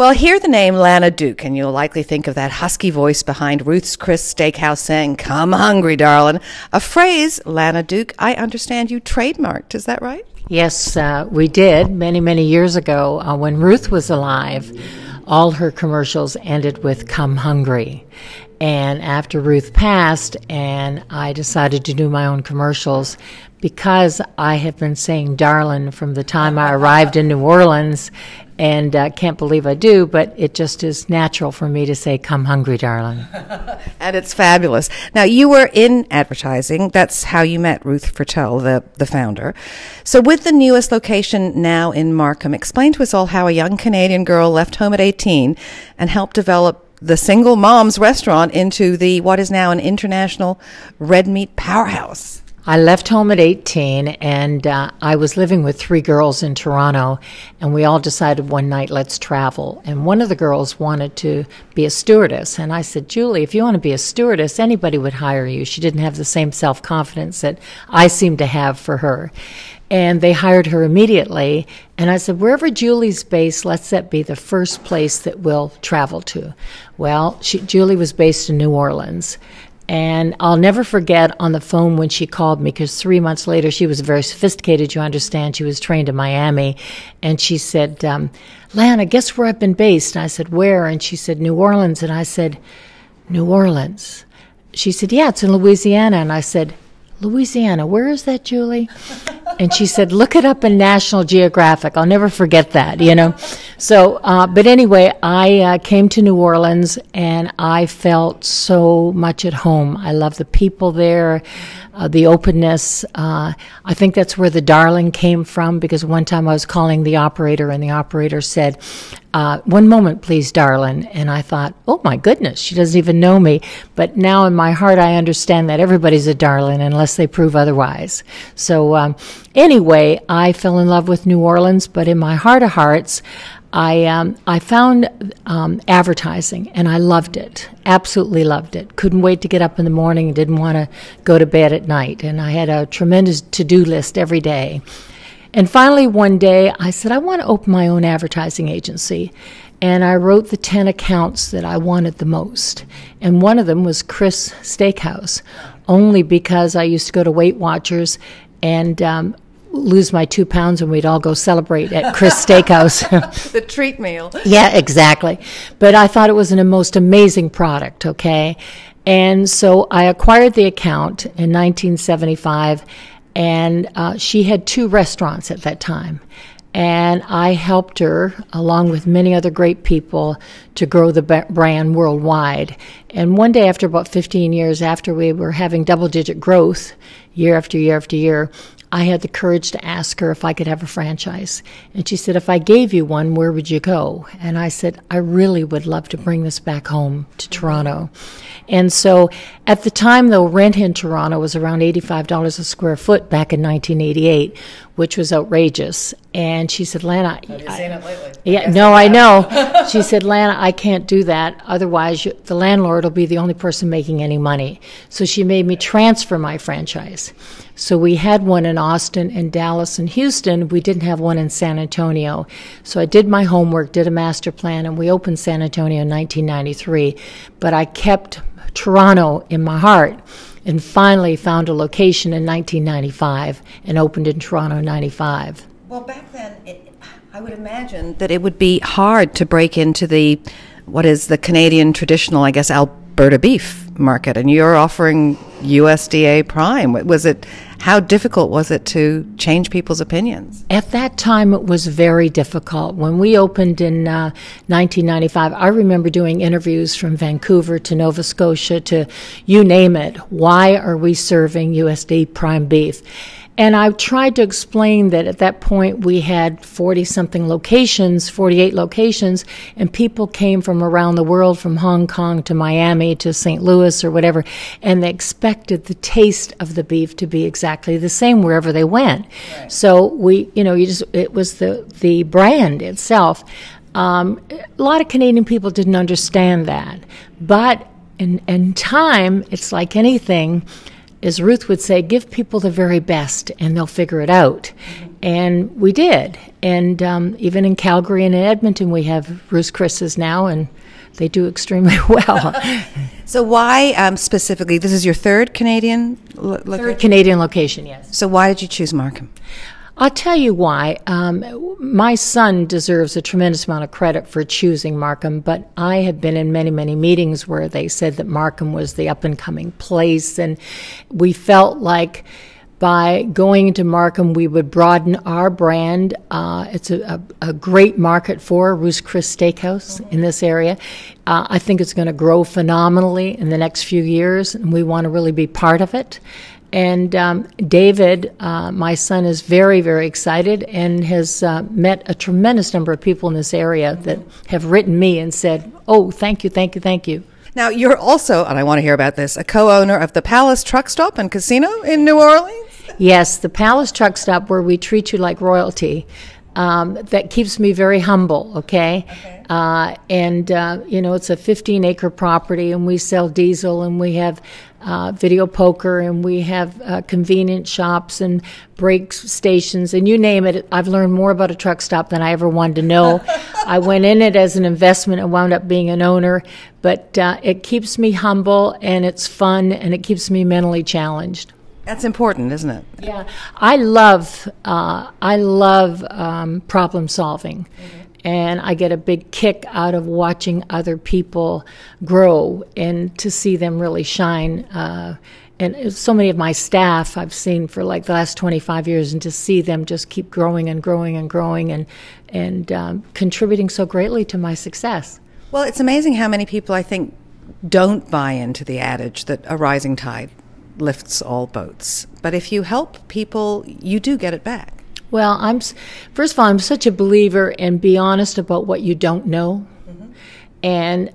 Well, hear the name Lana Duke, and you'll likely think of that husky voice behind Ruth's Chris Steakhouse saying, "Come hungry, darling." A phrase, Lana Duke, I understand you trademarked. Is that right? Yes, we did many, many years ago when Ruth was alive. All her commercials ended with "Come hungry." And after Ruth passed, and I decided to do my own commercials, because I have been saying "darlin'" from the time I arrived in New Orleans, and I can't believe I do, but it just is natural for me to say "Come hungry, darlin'." And it's fabulous. Now, you were in advertising. That's how you met Ruth Fertel, the founder. So with the newest location now in Markham, explain to us all how a young Canadian girl left home at 18 and helped develop the Single Mom's Restaurant into the what is now an international red meat powerhouse. I left home at 18, and I was living with three girls in Toronto, and we all decided one night, let's travel. And one of the girls wanted to be a stewardess, and I said, "Julie, if you want to be a stewardess, anybody would hire you." She didn't have the same self-confidence that I seemed to have for her. And they hired her immediately. And I said, wherever Julie's based, let's that be the first place that we'll travel to. Well, Julie was based in New Orleans. And I'll never forget on the phone when she called me, because 3 months later, she was very sophisticated, you understand. She was trained in Miami. And she said, "Lana, guess where I've been based?" And I said, "Where?" And she said, "New Orleans." And I said, "New Orleans?" She said, "Yeah, it's in Louisiana." And I said, "Louisiana, where is that, Julie?" And she said, "Look it up in National Geographic." I'll never forget that, you know. So, but anyway, I came to New Orleans, and I felt so much at home. I love the people there, the openness. I think that's where the darling came from, because one time I was calling the operator, and the operator said, "One moment, please, darling." And I thought, oh, my goodness, she doesn't even know me. But now in my heart, I understand that everybody's a darling unless they prove otherwise. So anyway, I fell in love with New Orleans. But in my heart of hearts, I found advertising, and I loved it, absolutely loved it. Couldn't wait to get up in the morning and didn't want to go to bed at night. And I had a tremendous to-do list every day. And finally, one day, I said, I want to open my own advertising agency. And I wrote the 10 accounts that I wanted the most. And one of them was Chris Steakhouse, only because I used to go to Weight Watchers and lose my 2 pounds, and we'd all go celebrate at Chris Steakhouse. The treat meal. Yeah, exactly. But I thought it was the most amazing product, okay? And so I acquired the account in 1975, and she had 2 restaurants at that time. And I helped her, along with many other great people, to grow the brand worldwide. And one day, after about 15 years, after we were having double-digit growth year after year after year, I had the courage to ask her if I could have a franchise. And she said, "If I gave you one, where would you go?" And I said, "I really would love to bring this back home to Toronto." And so at the time, though, rent in Toronto was around $85 a square foot back in 1988, which was outrageous. And she said, "Lana, have you seen it lately?" Yeah, no, I know. She said, "Lana, I can't do that. Otherwise, the landlord will be the only person making any money." So she made me transfer my franchise. So we had one in Austin and Dallas and Houston. We didn't have one in San Antonio. So I did my homework, did a master plan, and we opened San Antonio in 1993. But I kept Toronto in my heart, and finally found a location in 1995 and opened in Toronto in 95. Well, back then, I would imagine that it would be hard to break into the, what is the Canadian traditional, I guess, Alberta beef market, and you're offering USDA Prime. Was it, how difficult was it to change people's opinions? At that time, it was very difficult. When we opened in 1995, I remember doing interviews from Vancouver to Nova Scotia to you name it. Why are we serving USDA Prime beef? And I tried to explain that at that point we had 40-something locations, 48 locations, and people came from around the world, from Hong Kong to Miami to St. Louis or whatever, and they expected the taste of the beef to be exactly the same wherever they went. Right. So we, you know, you just, it was the brand itself. A lot of Canadian people didn't understand that. But in time, it's like anything. As Ruth would say, give people the very best and they'll figure it out. And we did. And even in Calgary and in Edmonton, we have Ruth's Chris's now, and they do extremely well. So why specifically? This is your third Canadian location? Third Canadian location, yes. So why did you choose Markham? I'll tell you why. My son deserves a tremendous amount of credit for choosing Markham, but I have been in many, many meetings where they said that Markham was the up-and-coming place, and we felt like by going to Markham, we would broaden our brand. It's a great market for Ruth's Chris Steakhouse in this area. I think it's going to grow phenomenally in the next few years, and we want to really be part of it. And David, my son, is very, very excited and has met a tremendous number of people in this area that have written me and said, oh, thank you, thank you, thank you. Now, you're also, and I want to hear about this, a co-owner of the Palace Truck Stop and Casino in New Orleans? Yes, the Palace Truck Stop, where we treat you like royalty. That keeps me very humble, okay? You know, it's a 15-acre property, and we sell diesel, and we have video poker, and we have convenience shops and brake stations, and you name it. I've learned more about a truck stop than I ever wanted to know. I went in it as an investment and wound up being an owner, but it keeps me humble, and it's fun, and it keeps me mentally challenged. That's important, isn't it? Yeah, I love problem solving, and I get a big kick out of watching other people grow and to see them really shine. And so many of my staff I've seen for like the last 25 years, and to see them just keep growing and growing and growing and contributing so greatly to my success. Well, it's amazing how many people I think don't buy into the adage that a rising tide lifts all boats. But if you help people, you do get it back. Well, first of all, I'm such a believer in be honest about what you don't know. Mm-hmm. And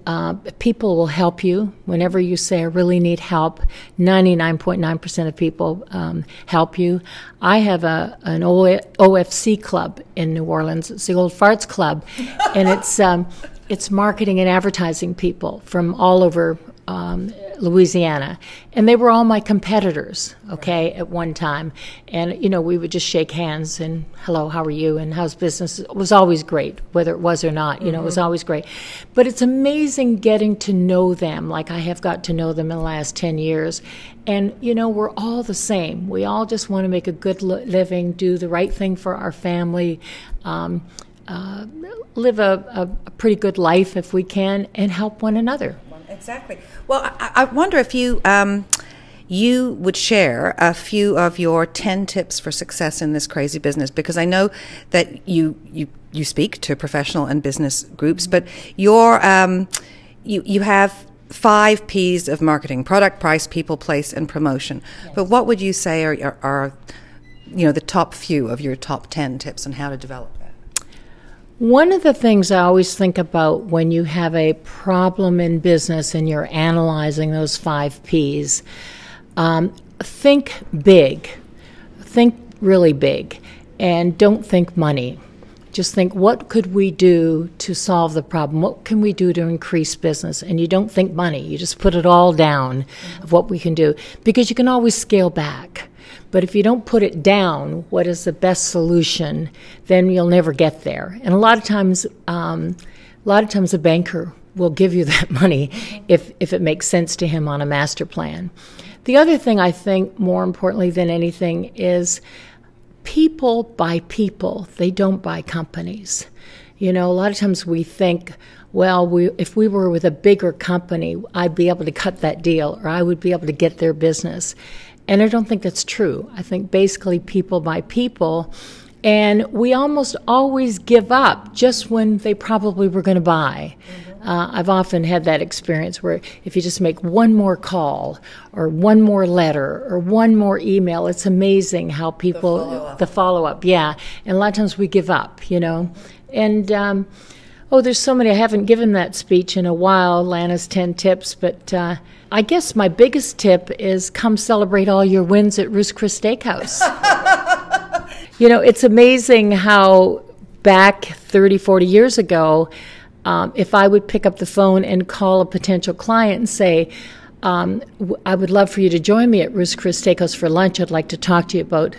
people will help you. Whenever you say, I really need help, 99.9% of people help you. I have an OFC club in New Orleans. It's the Old Farts Club. And it's marketing and advertising people from all over Louisiana, and they were all my competitors, okay, at one time. And you know, we would just shake hands and hello, how are you, and how's business. It was always great, whether it was or not, you know, it was always great. But it's amazing getting to know them, like I have got to know them in the last 10 years. And you know, we're all the same. We all just want to make a good living, do the right thing for our family, live a pretty good life if we can, and help one another. Exactly. Well, I wonder if you you would share a few of your 10 tips for success in this crazy business, because I know that you speak to professional and business groups, but your you have 5 P's of marketing: product, price, people, place, and promotion. Yes. But what would you say are you know, the top few of your top 10 tips on how to develop that? One of the things I always think about when you have a problem in business and you're analyzing those 5 P's, think big. Think really big, and don't think money. Just think, what could we do to solve the problem? What can we do to increase business? And you don't think money. You just put it all down of what we can do, because you can always scale back. But if you don't put it down, what is the best solution, then you'll never get there. And a lot of times a banker will give you that money if it makes sense to him on a master plan. The other thing I think, more importantly than anything, is people buy people. They don't buy companies. You know, a lot of times we think, well, if we were with a bigger company, I'd be able to cut that deal, or I would be able to get their business. And I don't think that's true. I think basically people by people, and we almost always give up just when they probably were going to buy. I've often had that experience where if you just make one more call or one more letter or one more email, it's amazing how people, the follow-up, yeah. And a lot of times we give up, you know. And oh, there's so many. I haven't given that speech in a while, Lana's 10 tips, but I guess my biggest tip is come celebrate all your wins at Ruth's Chris Steakhouse. You know, it's amazing how back 30, 40 years ago, if I would pick up the phone and call a potential client and say, I would love for you to join me at Ruth's Chris Steakhouse for lunch. I'd like to talk to you about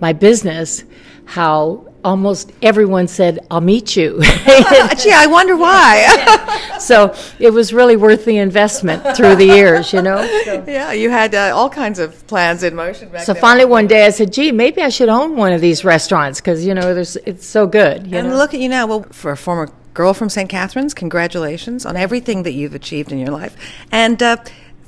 my business. how almost everyone said, "I'll meet you." Gee, I wonder why. So it was really worth the investment through the years, you know. So. Yeah, you had all kinds of plans in motion back then. So finally one day I said, gee, maybe I should own one of these restaurants because, you know, it's so good. You know? Look at you now. Well, for a former girl from St. Catharines, congratulations on everything that you've achieved in your life. And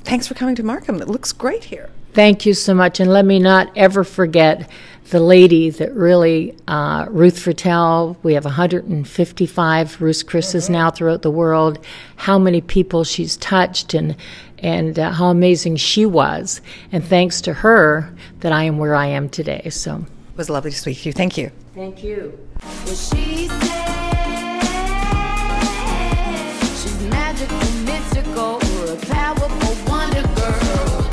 thanks for coming to Markham. It looks great here. Thank you so much. And let me not ever forget the lady that really, Ruth Fertel. We have 155 Ruth's Chris's now throughout the world. How many people she's touched and how amazing she was. And thanks to her that I am where I am today. So it was lovely to speak to you. Thank you. Thank you. Well, she said she's magical, mystical, or a powerful wonder girl.